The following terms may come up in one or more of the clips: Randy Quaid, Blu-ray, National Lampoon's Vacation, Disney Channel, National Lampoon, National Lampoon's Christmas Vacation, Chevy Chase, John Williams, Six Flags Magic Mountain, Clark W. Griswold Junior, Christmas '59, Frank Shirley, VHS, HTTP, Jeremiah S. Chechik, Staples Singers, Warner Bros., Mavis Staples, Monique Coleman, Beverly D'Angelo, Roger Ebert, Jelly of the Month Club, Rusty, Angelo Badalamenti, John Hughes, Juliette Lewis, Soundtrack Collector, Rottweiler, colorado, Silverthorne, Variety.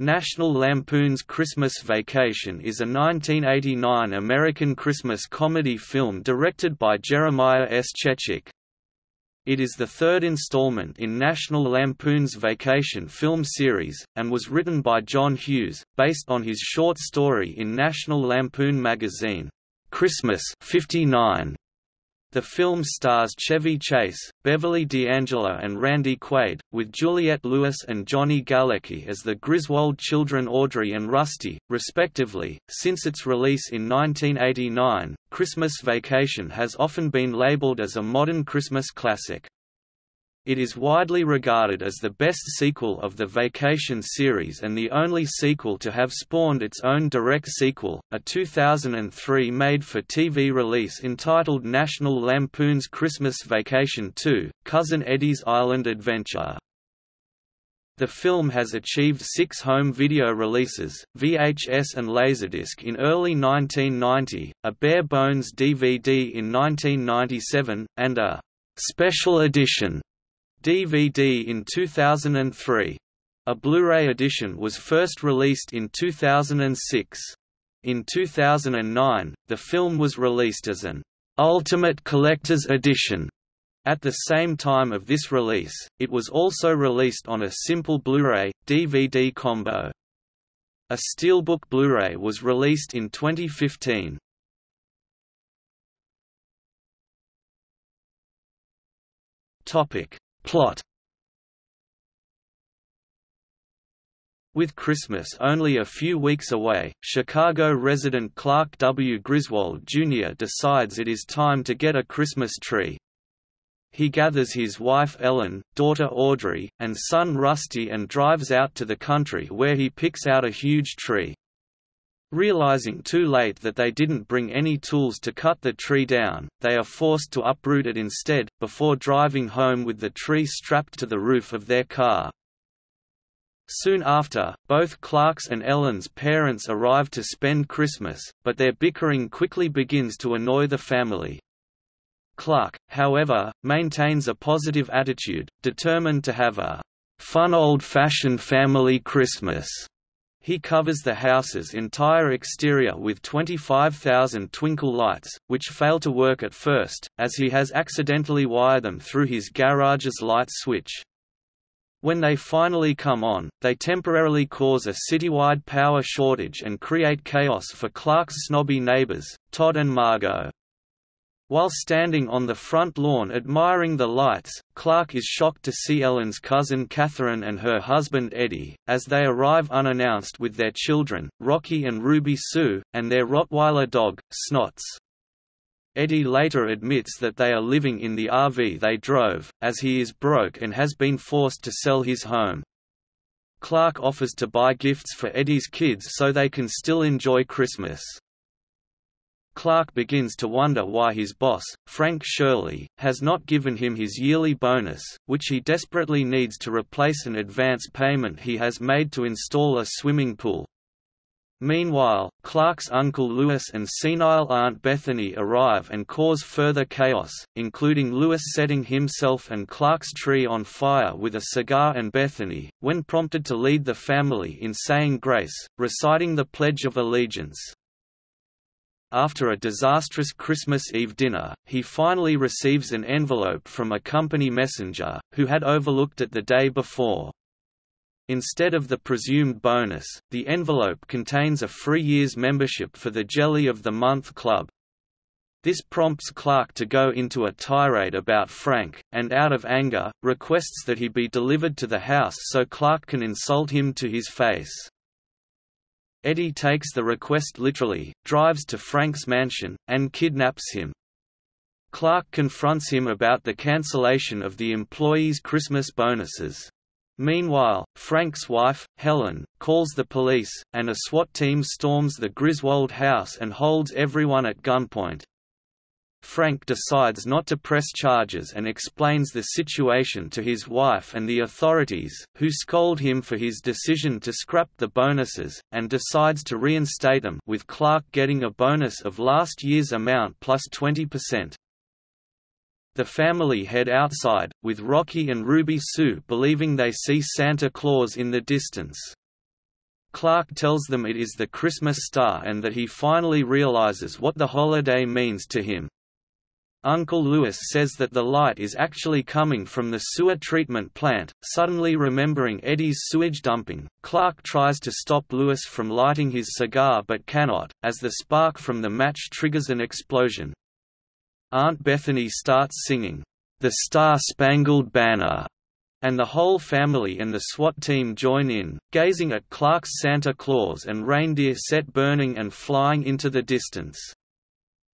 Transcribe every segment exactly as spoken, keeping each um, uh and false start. National Lampoon's Christmas Vacation is a nineteen eighty-nine American Christmas comedy film directed by Jeremiah S. Chechik. It is the third installment in National Lampoon's Vacation film series, and was written by John Hughes, based on his short story in National Lampoon magazine, Christmas fifty-nine. The film stars Chevy Chase, Beverly D'Angelo and Randy Quaid, with Juliette Lewis and Johnny Galecki as the Griswold children Audrey and Rusty, respectively. Since its release in nineteen eighty-nine, Christmas Vacation has often been labeled as a modern Christmas classic. It is widely regarded as the best sequel of the Vacation series and the only sequel to have spawned its own direct sequel, a two thousand three made-for-T V release entitled National Lampoon's Christmas Vacation two, Cousin Eddie's Island Adventure. The film has achieved six home video releases, V H S and Laserdisc in early nineteen ninety, a bare-bones D V D in nineteen ninety-seven, and a «special edition» D V D in two thousand three. A Blu-ray edition was first released in two thousand six. In two thousand nine, the film was released as an Ultimate Collector's Edition. At the same time of this release, it was also released on a simple Blu-ray, D V D combo. A Steelbook Blu-ray was released in twenty fifteen. Plot. With Christmas only a few weeks away, Chicago resident Clark W. Griswold Junior decides it is time to get a Christmas tree. He gathers his wife Ellen, daughter Audrey, and son Rusty and drives out to the country where he picks out a huge tree. Realizing too late that they didn't bring any tools to cut the tree down, they are forced to uproot it instead, before driving home with the tree strapped to the roof of their car. Soon after, both Clark's and Ellen's parents arrive to spend Christmas, but their bickering quickly begins to annoy the family. Clark, however, maintains a positive attitude, determined to have a fun old-fashioned family Christmas. He covers the house's entire exterior with twenty-five thousand twinkle lights, which fail to work at first, as he has accidentally wired them through his garage's light switch. When they finally come on, they temporarily cause a citywide power shortage and create chaos for Clark's snobby neighbors, Todd and Margot. While standing on the front lawn admiring the lights, Clark is shocked to see Ellen's cousin Catherine and her husband Eddie, as they arrive unannounced with their children, Rocky and Ruby Sue, and their Rottweiler dog, Snots. Eddie later admits that they are living in the R V they drove, as he is broke and has been forced to sell his home. Clark offers to buy gifts for Eddie's kids so they can still enjoy Christmas. Clark begins to wonder why his boss, Frank Shirley, has not given him his yearly bonus, which he desperately needs to replace an advance payment he has made to install a swimming pool. Meanwhile, Clark's uncle Lewis and senile Aunt Bethany arrive and cause further chaos, including Lewis setting himself and Clark's tree on fire with a cigar and Bethany, when prompted to lead the family in saying grace, reciting the Pledge of Allegiance. After a disastrous Christmas Eve dinner, he finally receives an envelope from a company messenger, who had overlooked it the day before. Instead of the presumed bonus, the envelope contains a free year's membership for the Jelly of the Month Club. This prompts Clark to go into a tirade about Frank, and out of anger, requests that he be delivered to the house so Clark can insult him to his face. Eddie takes the request literally, drives to Frank's mansion, and kidnaps him. Clark confronts him about the cancellation of the employees' Christmas bonuses. Meanwhile, Frank's wife, Helen, calls the police, and a SWAT team storms the Griswold house and holds everyone at gunpoint. Frank decides not to press charges and explains the situation to his wife and the authorities, who scold him for his decision to scrap the bonuses, and decides to reinstate them, with Clark getting a bonus of last year's amount plus twenty percent. The family head outside, with Rocky and Ruby Sue believing they see Santa Claus in the distance. Clark tells them it is the Christmas star and that he finally realizes what the holiday means to him. Uncle Lewis says that the light is actually coming from the sewer treatment plant. Suddenly remembering Eddie's sewage dumping, Clark tries to stop Lewis from lighting his cigar but cannot, as the spark from the match triggers an explosion. Aunt Bethany starts singing, "The Star-Spangled Banner," and the whole family and the SWAT team join in, gazing at Clark's Santa Claus and reindeer set burning and flying into the distance.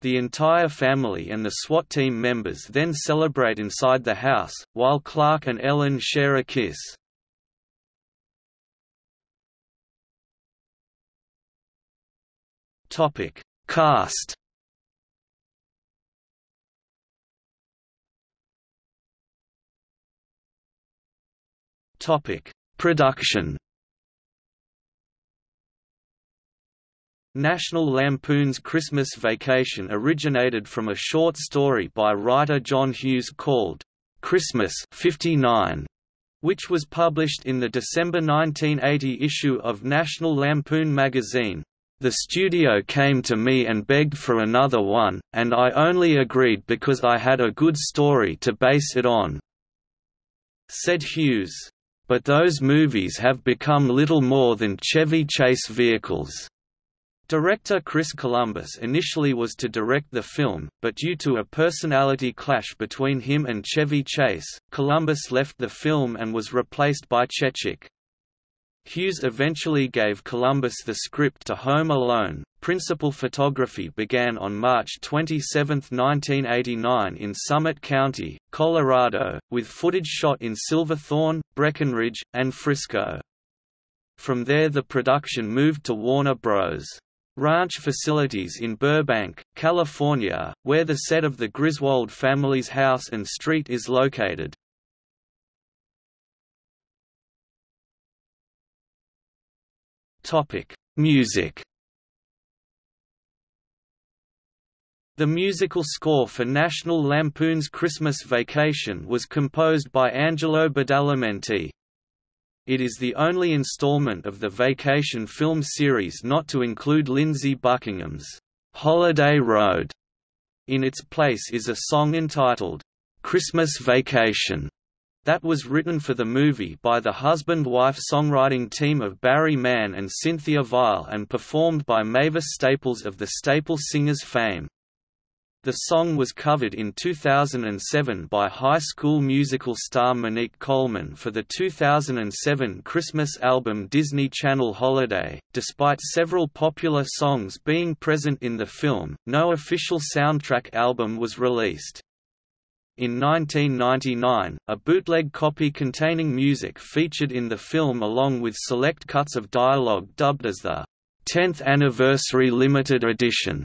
The entire family and the SWAT team members then celebrate inside the house, while Clark and Ellen share a kiss. Topic: Cast. Topic: Production. National Lampoon's Christmas Vacation originated from a short story by writer John Hughes called Christmas fifty-nine, which was published in the December nineteen eighty issue of National Lampoon magazine. The studio came to me and begged for another one, and I only agreed because I had a good story to base it on, said Hughes. But those movies have become little more than Chevy Chase vehicles. Director Chris Columbus initially was to direct the film, but due to a personality clash between him and Chevy Chase, Columbus left the film and was replaced by Chechik. Hughes eventually gave Columbus the script to Home Alone. Principal photography began on March twenty-seventh nineteen eighty-nine in Summit County, Colorado, with footage shot in Silverthorne, Breckenridge, and Frisco. From there the production moved to Warner Bros. Ranch facilities in Burbank, California, where the set of the Griswold family's house and street is located. Topic: Music. The musical score for National Lampoon's Christmas Vacation was composed by Angelo Badalamenti. It is the only installment of the Vacation film series not to include Lindsey Buckingham's "Holiday Road." In its place is a song entitled "Christmas Vacation" that was written for the movie by the husband-wife songwriting team of Barry Mann and Cynthia Weil and performed by Mavis Staples of the Staples Singers fame. The song was covered in two thousand seven by High School Musical star Monique Coleman for the two thousand seven Christmas album Disney Channel Holiday. Despite several popular songs being present in the film, no official soundtrack album was released. In nineteen ninety-nine, a bootleg copy containing music featured in the film along with select cuts of dialogue dubbed as the tenth Anniversary Limited Edition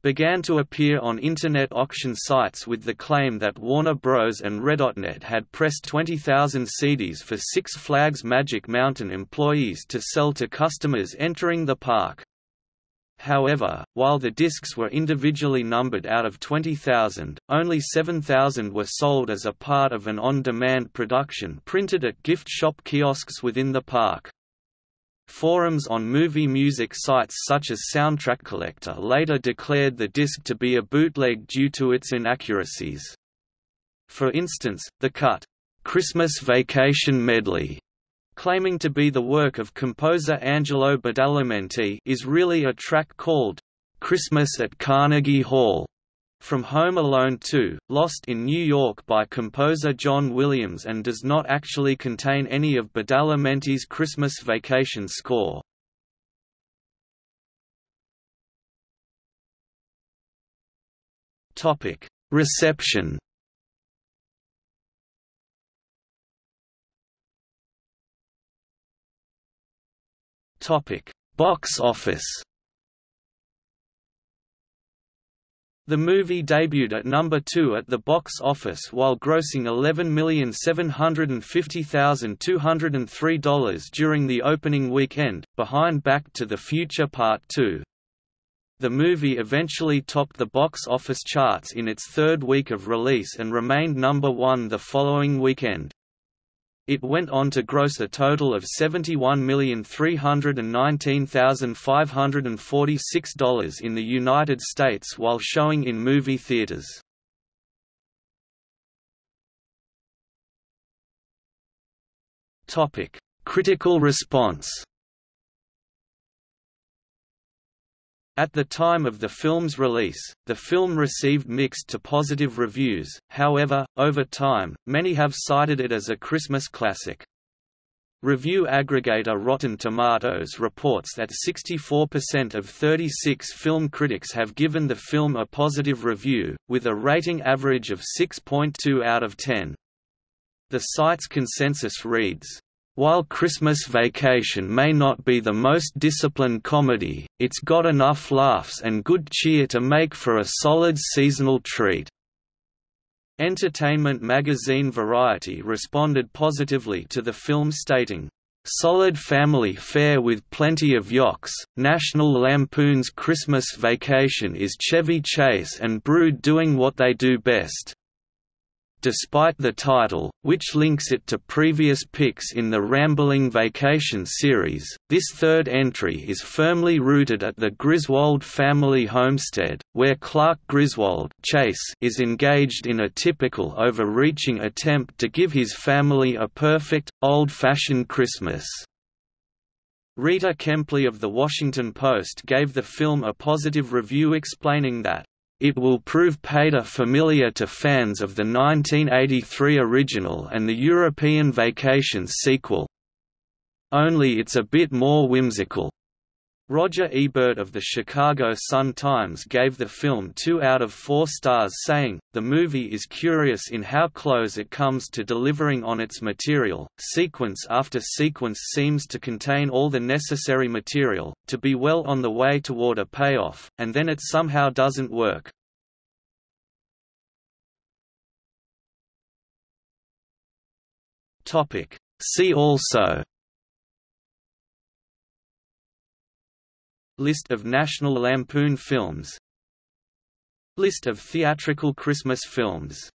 began to appear on Internet auction sites with the claim that Warner Bros. And Redotnet had pressed twenty thousand C Ds for Six Flags Magic Mountain employees to sell to customers entering the park. However, while the discs were individually numbered out of twenty thousand, only seven thousand were sold as a part of an on-demand production printed at gift shop kiosks within the park. Forums on movie music sites such as Soundtrack Collector later declared the disc to be a bootleg due to its inaccuracies. For instance, the cut, "Christmas Vacation Medley," claiming to be the work of composer Angelo Badalamenti, is really a track called, "Christmas at Carnegie Hall," from Home Alone two, Lost in New York by composer John Williams, and does not actually contain any of Badalamenti's Christmas Vacation score. Reception. Box office. The movie debuted at number two at the box office while grossing eleven million seven hundred fifty thousand two hundred three dollars during the opening weekend, behind Back to the Future Part two. The movie eventually topped the box office charts in its third week of release and remained number one the following weekend. It went on to gross a total of seventy-one million three hundred nineteen thousand five hundred forty-six dollars in the United States while showing in movie theaters. Topic: Critical response. At the time of the film's release, the film received mixed to positive reviews, however, over time, many have cited it as a Christmas classic. Review aggregator Rotten Tomatoes reports that sixty-four percent of thirty-six film critics have given the film a positive review, with a rating average of six point two out of ten. The site's consensus reads, "While Christmas Vacation may not be the most disciplined comedy, it's got enough laughs and good cheer to make for a solid seasonal treat." Entertainment magazine Variety responded positively to the film, stating, "Solid family fare with plenty of yawks. National Lampoon's Christmas Vacation is Chevy Chase and Brood doing what they do best." Despite the title, which links it to previous picks in the Rambling Vacation series, this third entry is firmly rooted at the Griswold family homestead, where Clark Griswold Chase is engaged in a typical overreaching attempt to give his family a perfect, old-fashioned Christmas. Rita Kempley of The Washington Post gave the film a positive review, explaining that it will prove pater familiar to fans of the nineteen eighty-three original and the European Vacation sequel. Only it's a bit more whimsical. Roger Ebert of the Chicago Sun-Times gave the film two out of four stars, saying, "The movie is curious in how close it comes to delivering on its material. Sequence after sequence seems to contain all the necessary material, to be well on the way toward a payoff, and then it somehow doesn't work." See also: List of National Lampoon films, List of theatrical Christmas films.